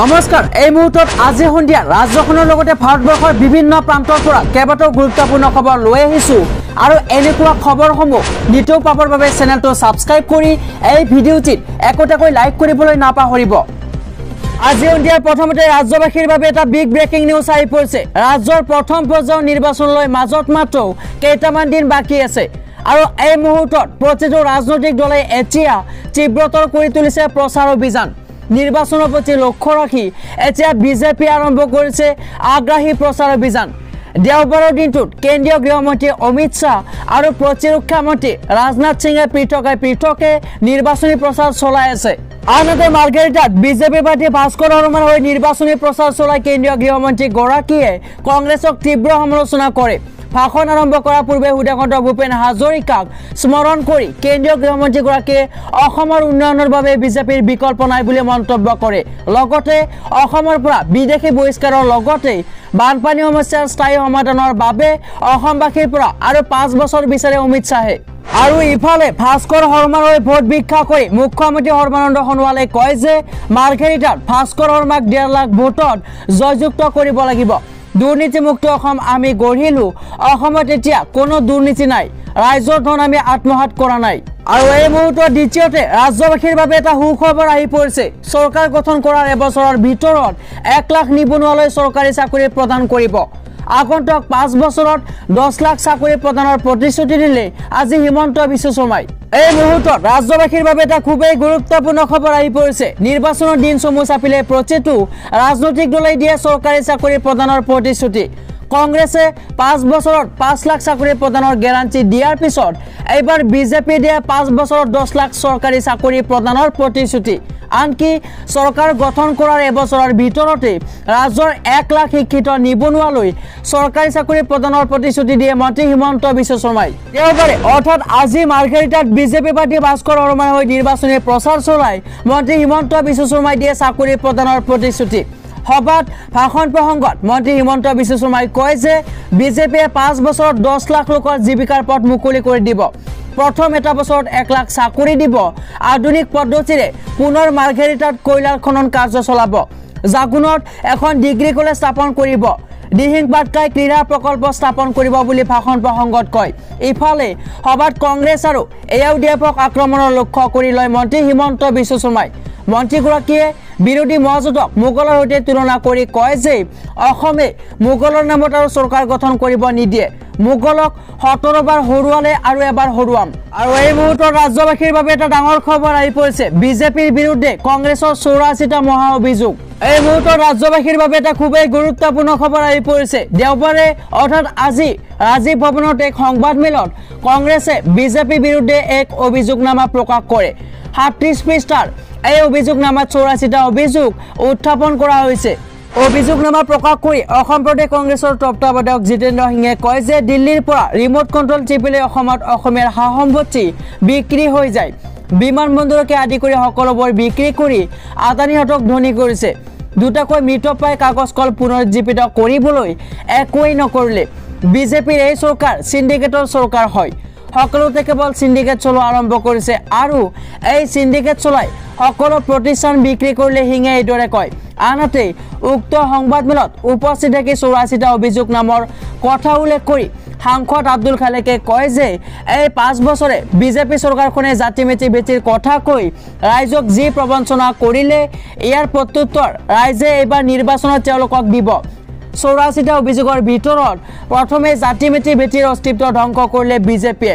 नमस्कार এই মুহূর্তত আজি হন্ডিয়া রাজ্যখনৰ লগতে ভাৰতবৰ্ষৰ বিভিন্ন প্ৰান্তৰ পৰা কেবাটাও গুৰুত্বপূৰ্ণ খবৰ লৈ আহিছো আৰু এনেকুৱা খবৰসমূহ নিতৌ পাবৰ বাবে চেনেলটো সাবস্ক্রাইব কৰি এই ভিডিঅ'টিত একোটাকৈ লাইক কৰিবলৈ নাপাহৰিব। আজি হন্ডিয়াৰ প্ৰথমতে ৰাজ্যবাসীৰ বাবে এটা বিগ ব্ৰেকিং নিউজ আহি পৰিছে। ৰাজ্যৰ প্ৰথম পৰ্যায়ৰ নিৰ্বাচনলৈ মাজত মাত্ৰ কেইটামান দিন বাকী আছে আৰু এই মুহূৰ্তত প্ৰতিটো ৰাজনৈতিক দলে এতিয়া তীব্ৰতৰ কৰি তুলিছে প্ৰচাৰ অভিযান। নির্বাচন प्रति लक्ष्य राखी एतिया बीजेपी आरम्भ करिसे आग्राही प्रचार अभियान। देवबार दिन केंद्रीय गृहमंत्री अमित शाह और प्रतिरक्षा मंत्री राजनाथ सिंह पृथके पृथके निर्वाचन प्रचार चलाई आछे। आनते मार्गेरिटात बीजेपी प्रार्थी भास्कर हनुमानर निर्वाचन प्रचार चलाई केंद्रीय गृहमंत्री गराकीये कंग्रेसक तीव्र समालोचना करे। भाषण आरम्भ करार पूर्वे হুদাখণ্ড ভূপেন হাজৰিকাক स्मरण कर केंद्रीय गृहमंत्रीगराकीয়ে অসমৰ উন্নয়নৰ বাবে বিজেপিৰ বিকল্প নাই বুলি মন্তব্য কৰে। লগতে অসমৰ পৰা বিদেশী বহিষ্কাৰৰ লগতে বানপানী সমস্যাৰ স্থায়ী সমাধানৰ বাবে অসমবাসীৰ পৰা আৰু 5 বছৰ বিচাৰে অমিত শাহে। আৰু ইফালে ভাস্কৰ শৰ্মাৰ ভোট ভিক্ষা কৰি মুখ্যমন্ত্ৰী সৰ্বানন্দ সোণোৱালে কয় যে মাৰ্ঘেৰিটাত ভাস্কৰ শৰ্মাক 1.5 লাখ ভোটত জয়যুক্ত কৰিব লাগিব। দুর্নীতিমুক্ত আমি গড়িলো, এতিয়া কোনো দুর্নীতি নাই, রাইজৰ ধন আমি আত্মহাত কৰা নাই। আৰু এই মুহূৰ্তত দ্বিতীয়তে ৰাজ্যবাসীৰ বাবে এটা সুখবৰ আহি পৰিছে। চৰকাৰ গঠন কৰাৰ এবছৰৰ ভিতৰত 1 লাখ নিবনুৱালৈ চৰকাৰী চাকৰি প্ৰদান কৰিব। আগন্তুক 5 বছৰত 10 লাখ চাকৰি প্ৰদানৰ প্ৰতিশ্ৰুতি দিলে আজি হিমন্ত বিশ্ব শৰ্মাই। এই মুহূৰ্তত ৰাজ্যবাসীৰ বাবে এটা খুবেই গুৰুত্বপূৰ্ণ খবৰ আহি পৰিছে। নিৰ্বাচনৰ দিন সমূহ চাপিলে প্ৰতিটো ৰাজনৈতিক দলে দিয়ে চৰকাৰী চাকৰি প্ৰদানৰ প্ৰতিশ্ৰুতি। কংগ্ৰেছে 5 বছৰত 5 লাখ চাকৰি প্ৰদানৰ গ্যাৰাণ্টি দিয়াৰ পিছত এইবাৰ বিজেপি দিয়ে 5 বছৰত 10 লাখ চৰকাৰী চাকৰি প্ৰদানৰ প্ৰতিশ্ৰুতি। আনকি চৰকাৰ গঠন কৰাৰ এবছৰৰ ভিতৰতে ৰাজ্যৰ 1 লাখ শিক্ষিত নিবনুৱালৈ চৰকাৰী চাকৰি প্ৰদানৰ প্ৰতিশ্ৰুতি দিয়ে মন্ত্ৰী হিমন্ত বিশ্ব শৰ্মাই। দেওবাৰে অৰ্থাৎ আজি মাৰ্ঘেৰিটাত বিজেপি প্ৰাৰ্থী ভাস্কৰ শৰ্মাৰ হৈ নিৰ্বাচনী প্ৰচাৰ চলাই মন্ত্ৰী হিমন্ত বিশ্ব শৰ্মাই দিয়ে চাকৰি প্ৰদানৰ প্ৰতিশ্ৰুতি। সভাত ভাষণ প্ৰসংগত মন্ত্ৰী হিমন্ত বিশ্ব শৰ্মাই কয় যে বিজেপিয়ে 5 বছৰত 10 লাখ লোকৰ জীৱিকাৰ পথ মুকলি কৰি দিব। प्रथम एटा बछरत 1 लाख चाकरी दिब। आधुनिक पद्धतिरे पुनर मार्घेरिटात कोयलार खनन कार्य चलाब। जागुणत एखन डिग्री कलेज स्थापन करिब। दिहिंग बाटकाई क्रीड़ा प्रकल्प स्थापन करिब बुली भाषण प्रसंगत कय। इफाले सभात कंग्रेस आरो एआइडिएफक आक्रमणर लक्ष्य करि लय मंत्री हिमंत बिश्व शर्माई। মন্ত্ৰীগৰাকীয়ে বিৰোধী মহাজোঁটক মোগলৰ সৈতে তুলনা কৰি কয় যে অসমে মোগলৰ নামত আৰু চৰকাৰ গঠন কৰিব নিদিয়ে। মোগলক 17 বাৰ হৰুৱালে আৰু এবাৰ হৰুৱাম। আৰু এই মুহূৰ্তত ৰাজ্যবাসীৰ বাবে এটা ডাঙৰ খবৰ আহি পৰিছে। বিজেপিৰ বিৰুদ্ধে কংগ্ৰেছৰ 84টা মহা অভিযোগ। এই মুহূৰ্তত ৰাজ্যবাসীৰ বাবে এটা খুবেই গুৰুত্বপূৰ্ণ খবৰ আহি পৰিছে। দেওবাৰে অৰ্থাৎ আজি ৰাজীৱ ভৱনত এক সংবাদ মেলত কংগ্ৰেছে বিজেপিৰ বিৰুদ্ধে এক অভিযোগনামা প্ৰকাশ কৰে। 37 পৃষ্ঠাৰ এই অভিযোগনামাত 84টা অভিযোগ উত্থাপন কৰা হৈছে। অভিযোগনামা প্ৰকাশ কৰি অসম প্ৰদেশ কংগ্ৰেছৰ তত্ত্বাৱধায়ক জিতেন্দ্ৰ সিঙে কয় যে দিল্লীৰ পৰা ৰিমোট কণ্ট্ৰল টিপিলে অসমত অসমৰ সা সম্পত্তি বিক্ৰী হৈ যায়। বিমানবন্দৰকে আদি কৰি সকলোবোৰ বিক্ৰী কৰি আদানীহঁতক ধনী কৰিছে। দুটাকৈ মৃতপ্ৰায় কাগজ কল পুনৰ জীৱিত কৰিবলৈ একোৱেই নকৰিলে বিজেপিৰ এই চৰকাৰ সিন্ডিকেটৰ চৰকাৰ হয়। সকলোতে কেৱল সিন্ডিকেট চলোৱা আৰম্ভ কৰিছে আৰু এই সিন্ডিকেট চলাই সকলো প্ৰতিষ্ঠান বিক্ৰী কৰিলে হিঙে এইদৰে কয়। আনহাতে উক্ত সংবাদমেলত উপস্থিত থাকি 84টা অভিযোগ নামৰ কথা উল্লেখ কৰি সাংসদ আব্দুল খালেকে কয় যে এই 5 বছৰে বিজেপি চৰকাৰখনে জাতিমেতি ভেটিৰ কথা কৈ ৰাইজক যি প্ৰবঞ্চনা কৰিলে ইয়াৰ প্ৰত্যুত্তৰ ৰাইজে এইবাৰ নিৰ্বাচনত তেওঁলোকক দিব। 84টা অভিযোগৰ ভিতৰত প্ৰথমে জাতিমেতি ভেটিৰ অস্তিত্ব ধ্বংস কৰিলে বিজেপিয়ে।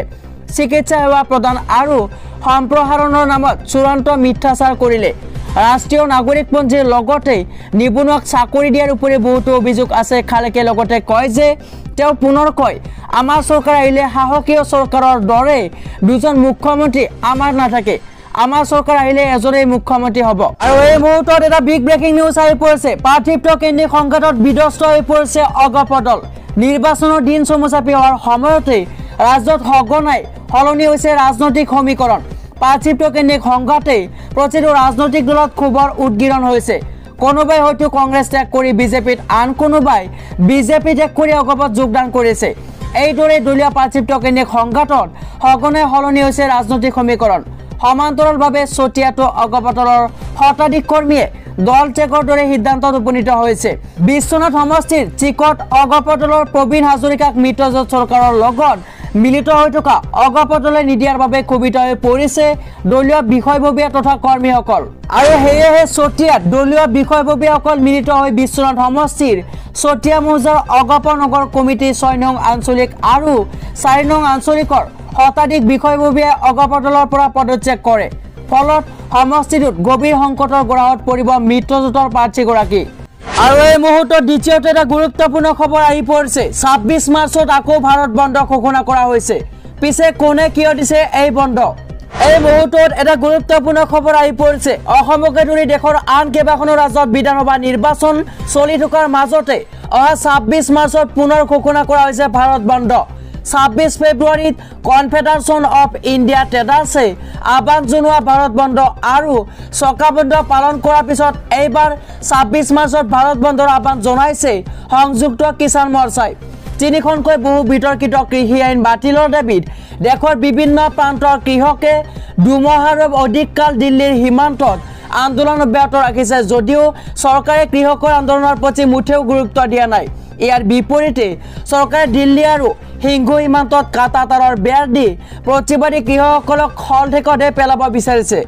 চিকিৎসা সেৱা প্ৰদান আৰু সম্প্ৰসাৰণৰ নামত চূড়ান্ত মিথ্যাচাৰ কৰিলে। ৰাষ্ট্ৰীয় নাগৰিকপঞ্জীৰ লগতে নিবনুৱাক চাকৰি দিয়াৰ উপৰি বহুতো অভিযোগ আছে। খালেকে লগতে কয় যে তেওঁ পুনৰ কয় আমাৰ চৰকাৰ আহিলে সাহসীয় চৰকাৰৰ দৰে দুজন মুখ্যমন্ত্ৰী আমাৰ নাথাকে। আমাৰ চৰকাৰ আহিলে এজনেই মুখ্যমন্ত্ৰী হ'ব। আৰু এই মুহূৰ্তত এটা বিগ ব্ৰেকিং নিউজ আহি পৰিছে। প্ৰাৰ্থিত্ব কেন্দ্ৰীয় সংঘাতত বিধ্বস্ত হৈ পৰিছে অগপদল। নিৰ্বাচনৰ দিন সমূহ চাপি অহাৰ সময়তে ৰাজ্যত সঘনাই সলনি হৈছে ৰাজনৈতিক সমীকৰণ। প্ৰাৰ্থিত্ব কেন্দ্ৰীয় সংঘাতে প্ৰতিটো ৰাজনৈতিক দলত ক্ষোভৰ উদগীৰণ হৈছে। কোনোবাই হয়তো কংগ্ৰেছ ত্যাগ কৰি বিজেপিত, আন কোনোবাই বিজেপি ত্যাগ কৰি অগপত যোগদান কৰিছে। এইদৰে দলীয় প্ৰাৰ্থিত্ব কেন্দ্ৰীয় সংঘাতত সঘনাই সলনি হৈছে ৰাজনৈতিক সমীকৰণ। সমান্তৰালভাৱে চতিয়াটো অগপদলৰ শতাধিক কৰ্মীয়ে दल चेकर दरे सिद्धांतत उपनीत होइसे। विश्वनाथ समष्टिर चिकट अगपटलर प्रवीण हाजरिकाक मित्रजोट सरकारेर लगत मिलित हो थका अगपटले निदियार भावे क्षोभित हो परिसे दलीय विषयभविया तथा कर्मीসকल आरो हेये चटिया दलीय विषयभवियाসকल मिलित हो विश्वनाथ समष्टिर चटिया मौजार अगप नगर कमिटी 6 नং आंचलिक आरो 4 नং आंचलिकर शताधिक विषयभविया अगपटलर पर पदत्याग करे। फलत समष्टित गभीर संकटर गराहत परिब मित्रजोटर प्रार्थीगराकी। और यह मुहूर्त द्वितीयत एक गुरुत्वपूर्ण खबर आहि परिसे। 26 मार्चत आको भारत बंद घोषणा करा होइसे। पिसे कोने किय दिसे ए बंद? ए मुहूर्तत एक गुरुत्वपूर्ण खबर आहि परिसे। असमके धरि देशर आन केबाखनो राज्यत विधानसभा निर्वाचन चलि थकार माजते अहा 26 मार्चत पुनर घोषणा करा होइसे भारत बंद। 26 फेब्रुआरी कन्फेडारेशन अफ इंडिया ट्रेडार्से आह्वान जनुआ भारत बंद आरो चका बंद पालन करार पिছত एबार 26 मार्चत भारत बंदर आह्वान जनाइसे संयुक्त किसान मोर्चाय। तिनिखनकै बहु बितर्कित कृषि आईन बातिলৰ दाबीत देशर विभिन्न प्रांतर कृषके दुमहारे अधिक काल दिल्लीर सीमांतत आंदोलन अब्याहत राखिसे जदिও सरकारे कृषकर आंदोलনৰ প্ৰতি মুঠেও গুৰুত্ব দিয়া নাই। यार विपरीते सरकार दिल्ली और हिंगू सीमांत काटातार बेर दी प्रतिवादी कृषक खल ठेकते पेलाब विचारिसे।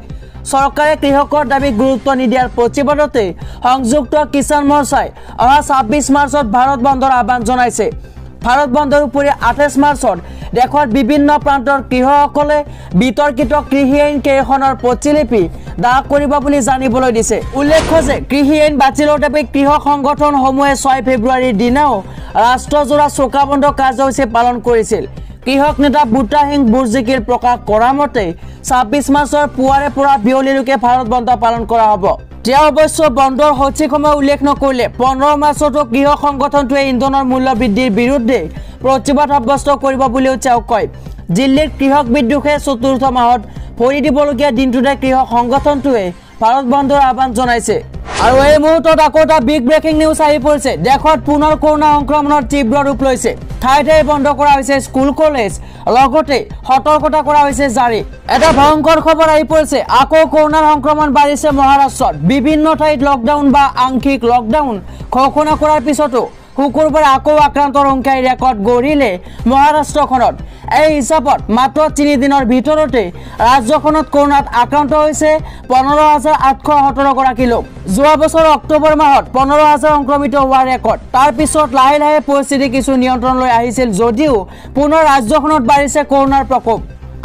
सरकार कृषकर दाबी गुरुत्व निदियार प्रतिबादते संयुक्त किसान मोर्चाय अहा 26 मार्चत भारत बंदर आह्वान जनाइसे। भारत बंदर उपरि 28 मार्चत देशर विभिन्न प्रांतर कृषकले वितर्कित कृषि आईन केखনৰ प्रतिलिपि दाह কৰিব বুলি জানিবলৈ দিছে। উল্লেখ্য যে কৃষি আইন বাতিলৰ দাবী কৃষক সংগঠন সমূহে 6 ফেব্ৰুৱাৰীৰ দিনাও ৰাষ্ট্ৰজোৰা চকা বন্ধ কাৰ্যসূচী পালন কৰিছিল। কৃষক নেতা বুটা সিং বুৰ্জিকিৰ প্ৰকাশ কৰা মতে 26 মাৰ্চৰ পুৱাৰে পৰা বিয়লিলৈকে ভাৰত বন্ধ পালন কৰা হ'ব। अवश्य बंदर सठिक समय उल्लेख नकरिले। 15 मार्चतो गृह संगठनटोৱে इंधनर मूल्य बृद्धिर विरुद्धे प्रतिबाद सब्यस्त करिब बुलिও তেওঁ কয়। दिल्लीर कृषक विद्रोहे चतुर्थ माहत भरि दिबलगिया दिनटुते गृह संगठनटोৱে भारत बंदर आह्वान जनाइছে। আৰু এই মুহূৰ্তত আকৌ এটা বিগ ব্ৰেকিং নিউজ আহি পৰিছে। দেশত পুনৰ কৰোনা সংক্ৰমণৰ তীব্ৰ ৰূপ লৈছে। ঠাই ঠাই বন্ধ কৰা হৈছে স্কুল কলেজ, লগতে সতৰ্কতা কৰা হৈছে জাৰি। এটা ভয়ংকৰ খবৰ আহি পৰিছে। আকৌ কৰোনা সংক্ৰমণ বাঢ়িছে মহাৰাষ্ট্ৰত। বিভিন্ন ঠাইত লকডাউন বা আংশিক লকডাউন ঘোষণা কৰাৰ পিছতো শুকুৰবাৰ আকৌ আক্ৰান্তৰ সংখ্যাই ৰেকৰ্ড গঢ়িলে মহাৰাষ্ট্ৰখনত। এই হিচাপত মাত্ৰ 3 দিনৰ ভিতৰতে ৰাজ্যখনত কৰোনাত আক্ৰান্ত হৈছে 15817 গৰাকী লোক। যোৱা বছৰৰ অক্টোবৰ মাহত 15000 সংক্ৰমিত হোৱাৰ ৰেকৰ্ড। তাৰ পিছত লাহে লাহে পৰিস্থিতি কিছু নিয়ন্ত্ৰণলৈ আহিছিল যদিও পুনৰ ৰাজ্যখনত বাঢ়িছে কৰোনাৰ প্ৰকোপ।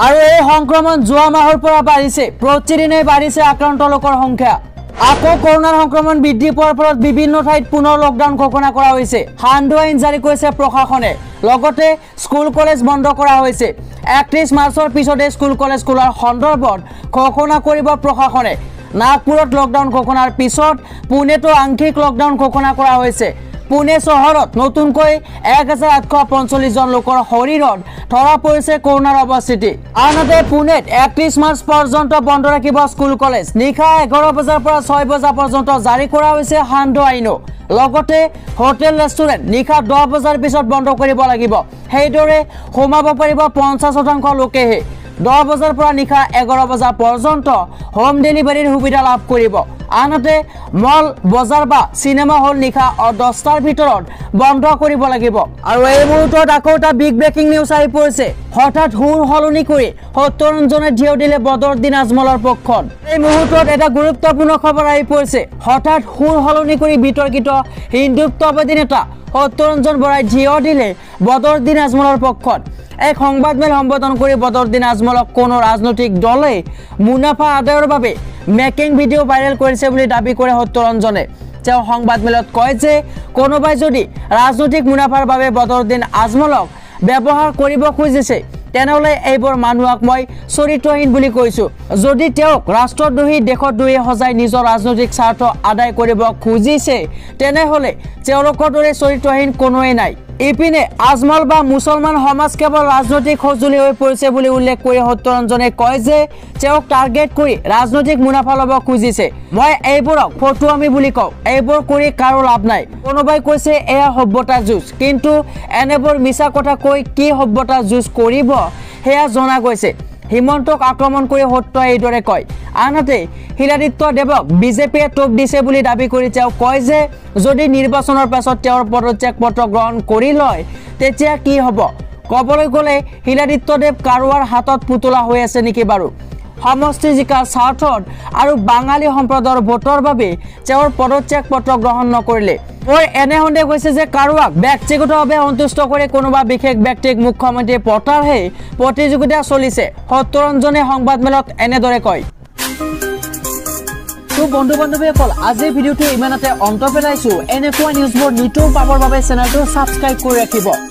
আৰু এই সংক্ৰমণ যোৱা মাহৰ পৰা বাঢ়িছে। প্ৰতিদিনে বাঢ়িছে আক্ৰান্ত লোকৰ সংখ্যা। আকৌ কৰোনাৰ সংক্ৰমণ বৃদ্ধি পোৱাৰ ফলত বিভিন্ন ঠাইত পুনৰ লকডাউন ঘোষণা কৰা হৈছে। হাণ্ড আইন জাৰি কৰিছে প্ৰশাসনে। লগতে স্কুল কলেজ বন্ধ কৰা হৈছে। 31 মাৰ্চৰ পিছতে স্কুল কলেজ খোলাৰ সন্দৰ্ভত ঘোষণা কৰিব প্ৰশাসনে। নাগপুৰত লকডাউন ঘোষণাৰ পিছত পুনেতো আংশিক লকডাউন ঘোষণা কৰা হৈছে। পুনে চহৰত নতুনকৈ 1845 জন লোকৰ শৰীৰত ধৰা পৰিছে কৰোনাৰ অৱস্থিতি। আনহাতে পুনেত 31 মাৰ্চ পৰ্যন্ত বন্ধ ৰাখিব স্কুল কলেজ। নিশা 11 বজাৰ পৰা 6 বজা পৰ্যন্ত জাৰি কৰা হৈছে হাণ্ড আইন। লগতে হোটেল ৰেষ্টুৰেণ্ট নিশা 10 বজাৰ পিছত বন্ধ কৰিব লাগিব। সেইদৰে সোমাব পাৰিব 50% লোকেহে। 10 বজাৰ পৰা নিশা 11 বজা পৰ্যন্ত হোম ডেলিভাৰীৰ সুবিধা লাভ কৰিব। আনহাতে মল, বজাৰ বা সিনেমা হল নিশা 10টাৰ ভিতৰত বন্ধ কৰিব লাগিব। আৰু এই মুহূৰ্তত আকৌ এটা বিগ ব্ৰেকিং নিউজ আহি পৰিছে। হঠাৎ হুৰ হলনি কৰি সত্তৰজনে ঢিউ দিলে বদৰুদ্দিন আজমলৰ পক্ষত। এই মুহূৰ্তত এটা গুৰুত্বপূৰ্ণ খবৰ আহি পৰিছে। হঠাৎ হুৰ হলনি কৰি বিতৰ্কিত হিন্দুত্ববাদী নেতা সত্তৰজন বৰাই ঢিউ দিলে বদৰুদ্দিন আজমলৰ পক্ষত। এক সংবাদমেল সম্বোধন কৰি বদৰুদ্দিন আজমলক কোনো ৰাজনৈতিক দলে মুনাফা আদায়ৰ বাবে মেকিং ভিডিও ভাইৰেল কৰিছে বুলি দাবী কৰে সত্তৰজনে। তেওঁ সংবাদমেলত কয় যে কোনোবাই যদি ৰাজনৈতিক মুনাফাৰ বাবে বদৰুদ্দিন আজমলক ব্যৱহাৰ কৰিব খুজিছে তেনেহলে এইবোৰ মানুহক মই চৰিত্ৰহীন বুলি কৈছো। যদি তেওঁ ৰাষ্ট্ৰদ্ৰোহী, দেশদ্ৰোহী সজাই নিজৰ ৰাজনৈতিক স্বাৰ্থ আদায় কৰিব খুজিছে তেনেহলে তেওঁলোকৰ দৰে চৰিত্ৰহীন কোনোৱে নাই। ইপিনে আজমল বা মুসলমান সমাজ কেবল রাজনৈতিক সজুলি হয়ে পড়েছে বলে উল্লেখ করে সত্তৰজনে কয় যে তেওঁক টার্গেট করে রাজনৈতিক মুনাফা লব খুঁজিছে। মই এইবোৰক ফটুৱামি বুলি কওঁ। এইবোৰ কৰি কাৰো লাভ নাই। কোনোবাই কৈছে এয়া সভ্যতা যুঁজ, কিন্তু এনেবোৰ মিছা কথা কৈ কি সভ্যতা যুঁজ কৰিব সেয়া জনা গৈছে। হিমন্তক আক্রমণ করে হত্যা এইদরে কয়। আনহাতে হিলাদিত্য দেৱক বিজেপিয়ে টোপ দিছে বুলি দাবী কৰি তেওঁ কয় যে যদি নিৰ্বাচনৰ পাছত তেওঁৰ পদত্যাগ পত্ৰ গ্ৰহণ কৰি লয় তেতিয়া কি হ'ব। ক'বলৈ গ'লে হিলাদিত্য দেৱ কাৰোৱাৰ হাতত পুতলা হৈ আছে নেকি বাৰু। সমষ্টি জিকাৰ স্বাৰ্থত আৰু বাঙালী সম্প্ৰদায়ৰ ভোটৰ বাবে তেওঁৰ পদত্যাগ পত্ৰ গ্ৰহণ নকৰিলে और एने सन्देह कैसे जो कारोबाक व्यक्तिगतভাৱে সন্তুষ্ট কৰি কোনোবা বিশেষ ব্যক্তিক মুখ্যমন্ত্ৰী পতাৰ হে প্ৰতিযোগিতা চলিছে। সত্যৰঞ্জনে সংবাদমেলত এনেদৰে কয়। तो बंधु बान्धवीसकल आज भिडिओ इमानते अंत पेलाइছো। एनेকুৱা নিউজবোৰ নিতৌ পাবৰ বাবে চেনেলটো সাবস্ক্রাইব কৰি ৰাখিব।